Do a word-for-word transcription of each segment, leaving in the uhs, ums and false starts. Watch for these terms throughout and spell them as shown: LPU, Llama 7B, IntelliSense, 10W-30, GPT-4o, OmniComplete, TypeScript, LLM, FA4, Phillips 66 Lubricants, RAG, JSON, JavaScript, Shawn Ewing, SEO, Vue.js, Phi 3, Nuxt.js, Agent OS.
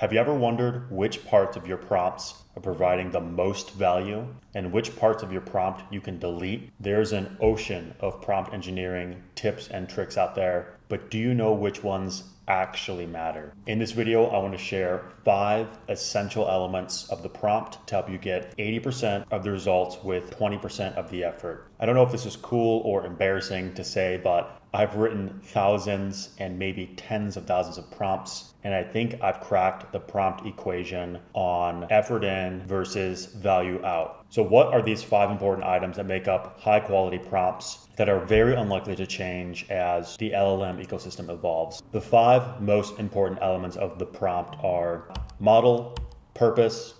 Have you ever wondered which parts of your prompts are providing the most value and which parts of your prompt you can delete? There's an ocean of prompt engineering tips and tricks out there, but do you know which ones actually matter? In this video, I want to share five essential elements of the prompt to help you get eighty percent of the results with twenty percent of the effort. I don't know if this is cool or embarrassing to say, but I've written thousands and maybe tens of thousands of prompts, and I think I've cracked the prompt equation on effort in versus value out. So what are these five important items that make up high quality prompts that are very unlikely to change as the L L M ecosystem evolves? The five most important elements of the prompt are model, purpose,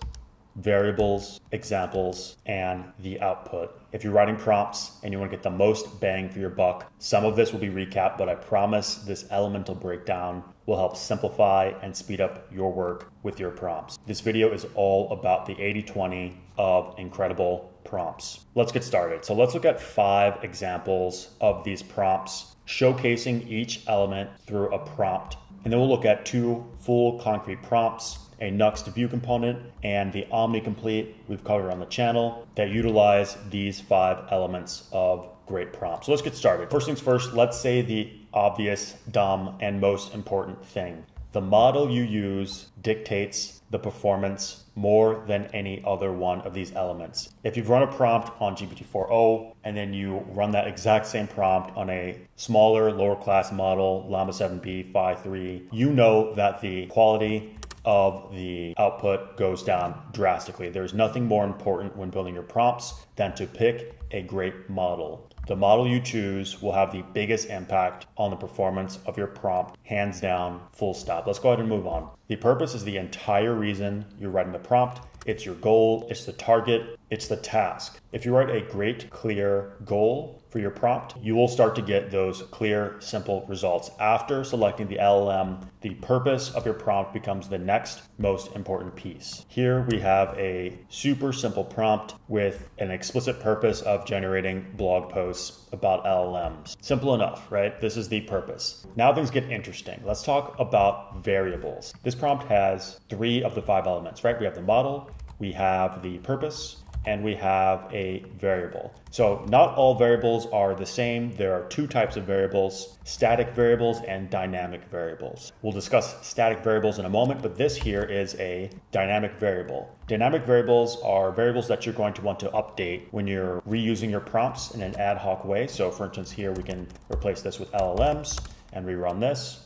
variables, examples, and the output. If you're writing prompts and you want to get the most bang for your buck, some of this will be recapped, but I promise this elemental breakdown will help simplify and speed up your work with your prompts. This video is all about the eighty twenty of incredible prompts. Let's get started. So let's look at five examples of these prompts, showcasing each element through a prompt. And then we'll look at two full concrete prompts, a Nuxt Vue component, and the OmniComplete we've covered on the channel that utilize these five elements of great prompts. So let's get started. First things first, let's say the obvious, dumb, and most important thing. The model you use dictates the performance more than any other one of these elements. If you've run a prompt on G P T four o and then you run that exact same prompt on a smaller, lower class model, Llama seven B, Phi three, you know that the quality of the output goes down drastically. There's nothing more important when building your prompts than to pick a great model. The model you choose will have the biggest impact on the performance of your prompt, hands down, full stop. Let's go ahead and move on. The purpose is the entire reason you're writing the prompt. It's your goal, it's the target, it's the task. If you write a great, clear goal for your prompt, you will start to get those clear, simple results. After selecting the L L M, the purpose of your prompt becomes the next most important piece. Here we have a super simple prompt with an explicit purpose of generating blog posts about L L Ms. Simple enough, right? This is the purpose. Now things get interesting. Let's talk about variables. This prompt has three of the five elements, right? We have the model, we have the purpose, and we have a variable. So not all variables are the same. There are two types of variables, static variables and dynamic variables. We'll discuss static variables in a moment, but this here is a dynamic variable. Dynamic variables are variables that you're going to want to update when you're reusing your prompts in an ad hoc way. So for instance, here we can replace this with L L Ms and rerun this,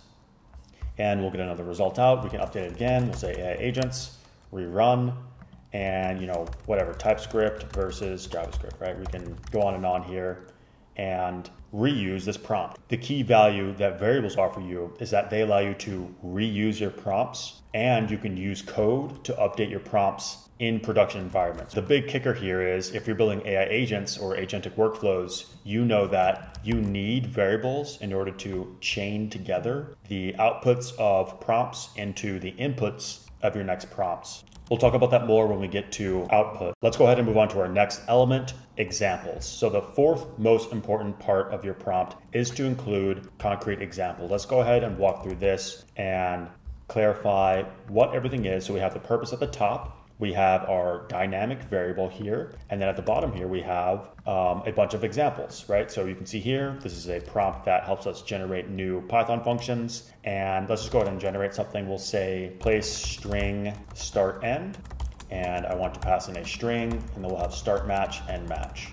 and we'll get another result out. We can update it again. We'll say A I agents, rerun, and you know, whatever, TypeScript versus JavaScript, right? We can go on and on here and reuse this prompt. The key value that variables are for you is that they allow you to reuse your prompts, and you can use code to update your prompts in production environments. The big kicker here is if you're building A I agents or agentic workflows, you know that you need variables in order to chain together the outputs of prompts into the inputs of your next prompts. We'll talk about that more when we get to output. Let's go ahead and move on to our next element, examples. So the fourth most important part of your prompt is to include concrete examples. Let's go ahead and walk through this and clarify what everything is. So we have the purpose at the top. We have our dynamic variable here. And then at the bottom here, we have um, a bunch of examples, right? So you can see here, this is a prompt that helps us generate new Python functions. And let's just go ahead and generate something. We'll say place string start end. And I want to pass in a string, and then we'll have start match and match.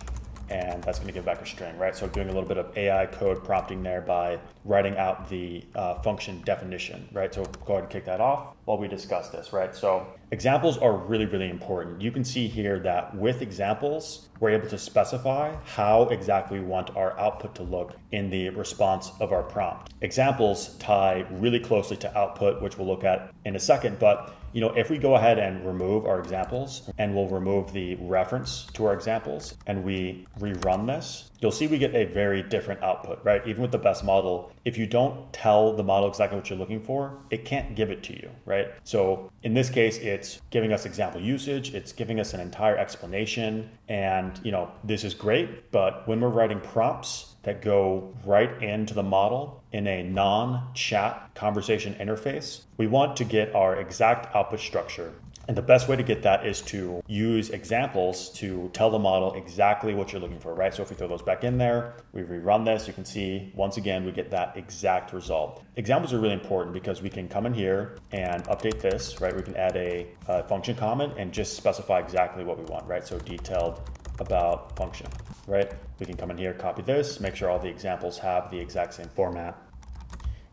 And that's gonna give back a string, right? So doing a little bit of A I code prompting there by writing out the uh, function definition, right? So go ahead and kick that off while we discuss this, right? So examples are really, really important. You can see here that with examples, we're able to specify how exactly we want our output to look in the response of our prompt. Examples tie really closely to output, which we'll look at in a second, but you know, if we go ahead and remove our examples, and we'll remove the reference to our examples, and we rerun this, you'll see we get a very different output, right? Even with the best model, if you don't tell the model exactly what you're looking for, it can't give it to you, right? So in this case, it's giving us example usage, it's giving us an entire explanation, and you know, this is great, but when we're writing prompts that go right into the model in a non-chat conversation interface. We want to get our exact output structure. And the best way to get that is to use examples to tell the model exactly what you're looking for, right? So if we throw those back in there, we rerun this, you can see, once again, we get that exact result. Examples are really important because we can come in here and update this, right? We can add a, a function comment and just specify exactly what we want, right? So detailed about function, right? We can come in here, copy this, make sure all the examples have the exact same format,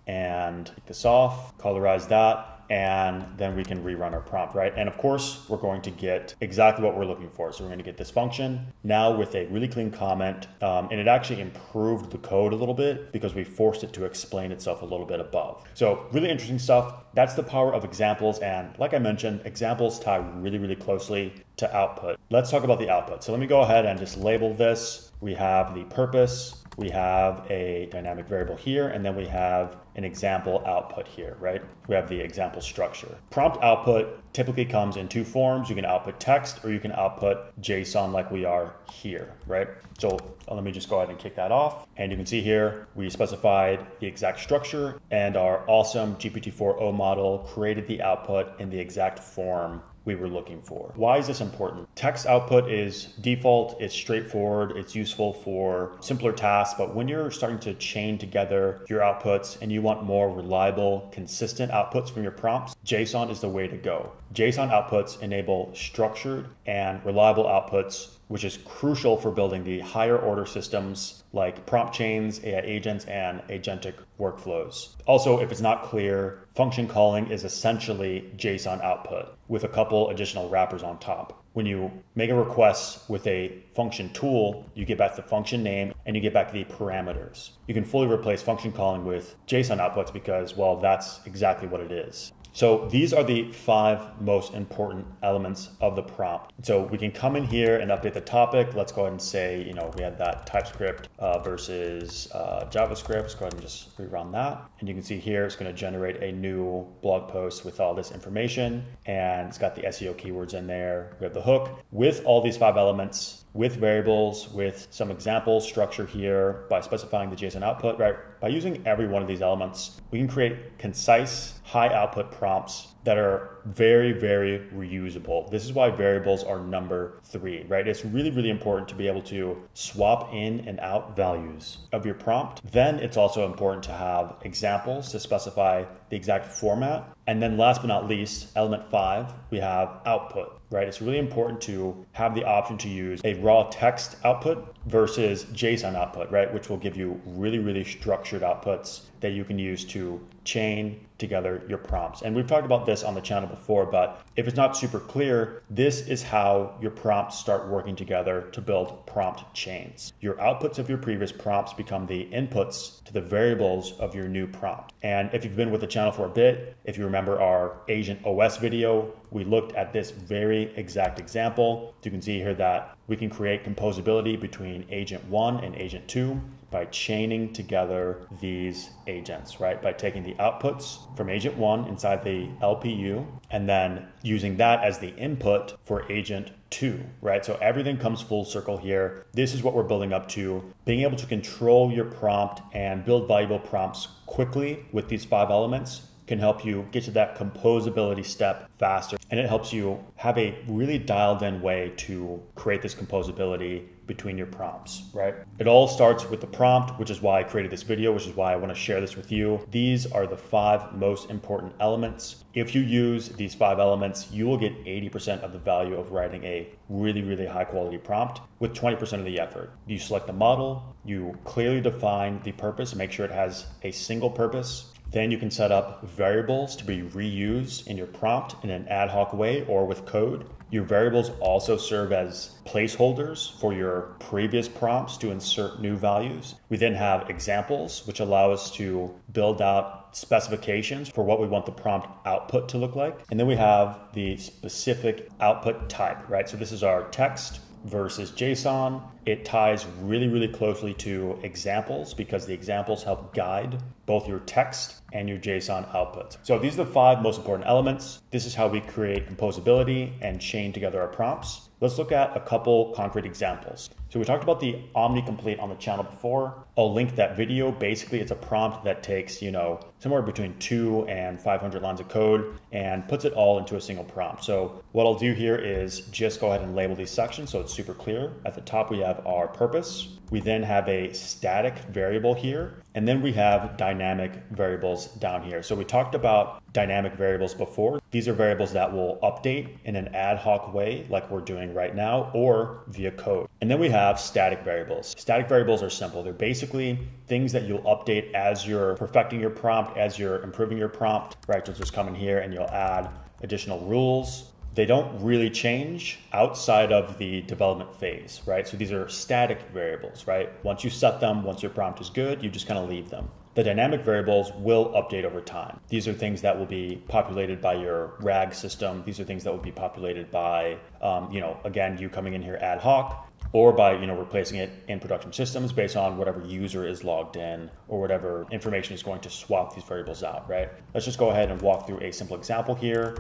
and take this off, colorize that, and then we can rerun our prompt, right? And of course, we're going to get exactly what we're looking for. So we're going to get this function now with a really clean comment. Um, and it actually improved the code a little bit because we forced it to explain itself a little bit above. So really interesting stuff. That's the power of examples. And like I mentioned, examples tie really, really closely to output. Let's talk about the output. So let me go ahead and just label this. We have the purpose. We have a dynamic variable here, and then we have an example output here, right? We have the example structure. Prompt output typically comes in two forms. You can output text or you can output JSON like we are here, right? So let me just go ahead and kick that off. And you can see here, we specified the exact structure, and our awesome G P T four o model created the output in the exact form we were looking for. Why is this important? Text output is default, it's straightforward, it's useful for simpler tasks, but when you're starting to chain together your outputs and you want more reliable, consistent outputs from your prompts, JSON is the way to go. JSON outputs enable structured and reliable outputs, which is crucial for building the higher order systems like prompt chains, A I agents, and agentic workflows. Also, if it's not clear, function calling is essentially JSON output with a couple additional wrappers on top. When you make a request with a function tool, you get back the function name and you get back the parameters. You can fully replace function calling with JSON outputs because, well, that's exactly what it is. So these are the five most important elements of the prompt. So we can come in here and update the topic. Let's go ahead and say, you know, we had that TypeScript uh, versus uh, JavaScript. Let's go ahead and just rerun that. And you can see here, it's gonna generate a new blog post with all this information. And it's got the S E O keywords in there. We have the hook with all these five elements, with variables, with some example structure here, by specifying the JSON output, right? By using every one of these elements, we can create concise, high output prompts that are very, very reusable. This is why variables are number three, right? It's really, really important to be able to swap in and out values of your prompt. Then it's also important to have examples to specify the exact format. And then last but not least, element five, we have output, right? It's really important to have the option to use a raw text output versus JSON output, right? Which will give you really, really structured outputs that you can use to chain together your prompts. And we've talked about this on the channel before, but if it's not super clear, this is how your prompts start working together to build prompt chains. Your outputs of your previous prompts become the inputs to the variables of your new prompt. And if you've been with the channel for a bit, if you remember our Agent O S video, we looked at this very exact example. You can see here that we can create composability between agent one and agent two by chaining together these agents, right? By taking the outputs from agent one inside the L P U and then using that as the input for agent two, right? So everything comes full circle here. This is what we're building up to, being able to control your prompt and build valuable prompts quickly with these five elements can help you get to that composability step faster. And it helps you have a really dialed in way to create this composability between your prompts, right? It all starts with the prompt, which is why I created this video, which is why I want to share this with you. These are the five most important elements. If you use these five elements, you will get eighty percent of the value of writing a really, really high quality prompt with twenty percent of the effort. You select the model, you clearly define the purpose, make sure it has a single purpose. Then you can set up variables to be reused in your prompt in an ad hoc way or with code. Your variables also serve as placeholders for your previous prompts to insert new values. We then have examples, which allow us to build out specifications for what we want the prompt output to look like. And then we have the specific output type, right? So this is our text versus JSON. It ties really, really closely to examples because the examples help guide both your text and your JSON outputs. So these are the five most important elements. This is how we create composability and chain together our prompts. Let's look at a couple concrete examples. So we talked about the OmniComplete on the channel before. I'll link that video. Basically, it's a prompt that takes, you know, somewhere between two and five hundred lines of code and puts it all into a single prompt. So what I'll do here is just go ahead and label these sections so it's super clear. At the top, we have our purpose. We then have a static variable here, and then we have dynamic variables down here. So we talked about dynamic variables before. These are variables that will update in an ad hoc way like we're doing right now or via code. And then we have static variables. Static variables are simple. They're basically things that you'll update as you're perfecting your prompt, as you're improving your prompt, right? You'll just come in here and you'll add additional rules. They don't really change outside of the development phase, right? So these are static variables, right? Once you set them, once your prompt is good, you just kind of leave them. The dynamic variables will update over time. These are things that will be populated by your RAG system. These are things that will be populated by, um, you know, again, you coming in here ad hoc, or by, you know, replacing it in production systems based on whatever user is logged in or whatever information is going to swap these variables out, right? Let's just go ahead and walk through a simple example here.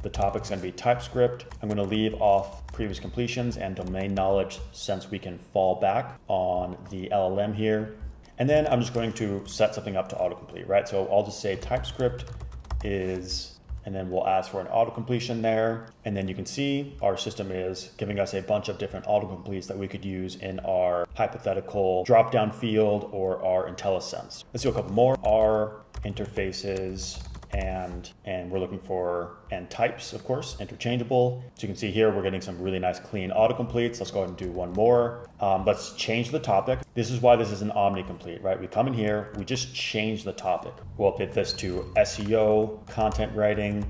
The topic's gonna be TypeScript. I'm gonna leave off previous completions and domain knowledge since we can fall back on the L L M here. And then I'm just going to set something up to autocomplete, right? So I'll just say TypeScript is, and then we'll ask for an autocompletion there. And then you can see our system is giving us a bunch of different autocompletes that we could use in our hypothetical drop-down field or our IntelliSense. Let's do a couple more. Our interfaces And, and we're looking for, and types, of course, interchangeable. So you can see here, we're getting some really nice clean autocompletes. Let's go ahead and do one more. Um, let's change the topic. This is why this is an OmniComplete, right? We come in here, we just change the topic. We'll update this to S E O, content writing,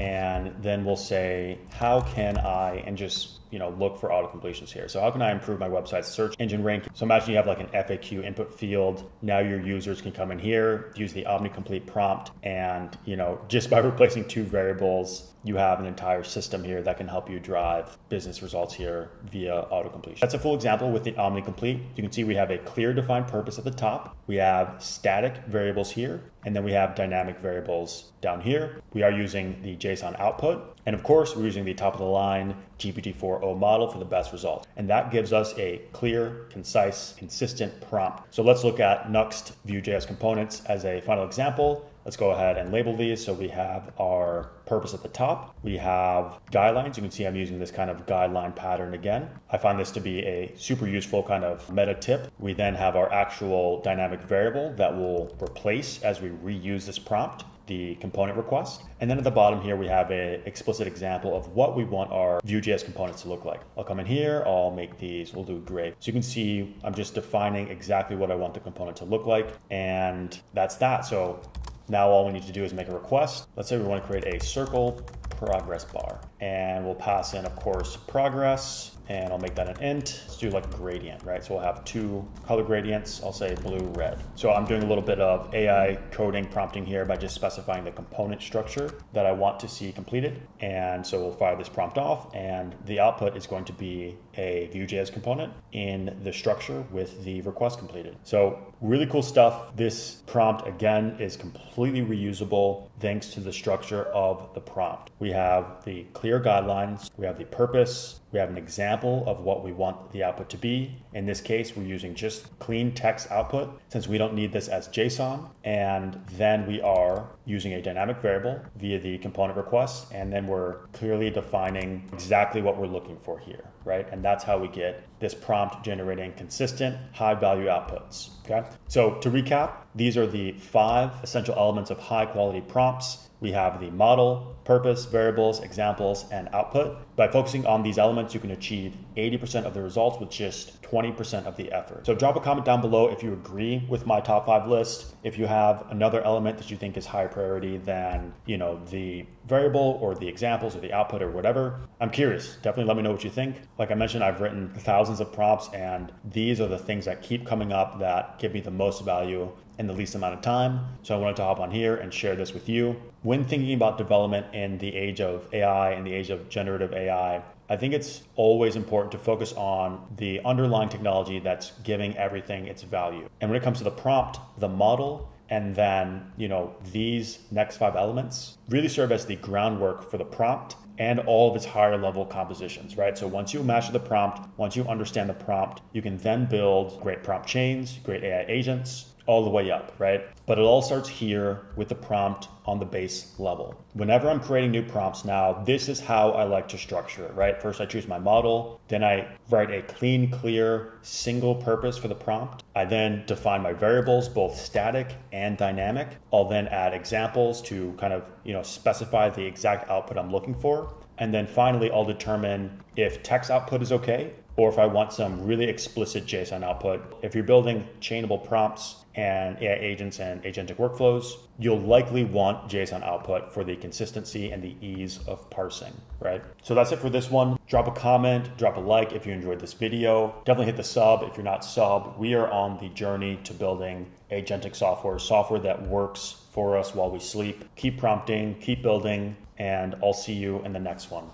and then we'll say, how can I, and just, you know, look for auto completions here. So how can I improve my website's search engine rank? So imagine you have like an F A Q input field. Now your users can come in here, use the OmniComplete prompt, and, you know, just by replacing two variables, you have an entire system here that can help you drive business results here via auto completion. That's a full example with the OmniComplete. You can see we have a clear defined purpose at the top. We have static variables here, and then we have dynamic variables down here. We are using the JSON output. And of course, we're using the top of the line G P T four o model for the best results. And that gives us a clear, concise, consistent prompt. So let's look at Nuxt Vue.js components as a final example. Let's go ahead and label these. So we have our purpose at the top. We have guidelines. You can see I'm using this kind of guideline pattern again. I find this to be a super useful kind of meta tip. We then have our actual dynamic variable that will replace as we reuse this prompt, the component request. And then at the bottom here, we have an explicit example of what we want our Vue.js components to look like. I'll come in here, I'll make these, we'll do gray. So you can see I'm just defining exactly what I want the component to look like. And that's that. So now all we need to do is make a request. Let's say we want to create a circle progress bar, and we'll pass in, of course, progress, and I'll make that an int. Let's do like gradient, right? So we'll have two color gradients. I'll say blue, red. So I'm doing a little bit of A I coding prompting here by just specifying the component structure that I want to see completed. And so we'll fire this prompt off, and the output is going to be a Vue.js component in the structure with the request completed. So really cool stuff. This prompt again is completely reusable thanks to the structure of the prompt. We have the clear guidelines, we have the purpose, we have an example of what we want the output to be. In this case, we're using just clean text output since we don't need this as JSON. And then we are using a dynamic variable via the component request. And then we're clearly defining exactly what we're looking for here, right? And that's how we get this prompt generating consistent, high value outputs, okay? So to recap, these are the five essential elements of high quality prompts. We have the model, purpose, variables, examples, and output. By focusing on these elements, you can achieve eighty percent of the results with just twenty percent of the effort. So drop a comment down below if you agree with my top five list. If you have another element that you think is higher priority than, you know, the variable or the examples or the output or whatever, I'm curious. Definitely let me know what you think. Like I mentioned, I've written thousands of prompts, and these are the things that keep coming up that give me the most value in the least amount of time. So I wanted to hop on here and share this with you. When thinking about development in the age of A I, in the age of generative A I, I I think it's always important to focus on the underlying technology that's giving everything its value. And when it comes to the prompt, the model, and then, you know, these next five elements really serve as the groundwork for the prompt and all of its higher level compositions, right? So once you master the prompt, once you understand the prompt, you can then build great prompt chains, great A I agents, all the way up, right? But it all starts here with the prompt on the base level. Whenever I'm creating new prompts now, this is how I like to structure it, right? First, I choose my model. Then I write a clean, clear, single purpose for the prompt. I then define my variables, both static and dynamic. I'll then add examples to kind of, you know, specify the exact output I'm looking for. And then finally, I'll determine if text output is okay, or if I want some really explicit JSON output. If you're building chainable prompts and A I agents and agentic workflows, you'll likely want JSON output for the consistency and the ease of parsing, right? So that's it for this one. Drop a comment, drop a like if you enjoyed this video. Definitely hit the sub if you're not sub. We are on the journey to building agentic software, software that works for us while we sleep. Keep prompting, keep building, and I'll see you in the next one.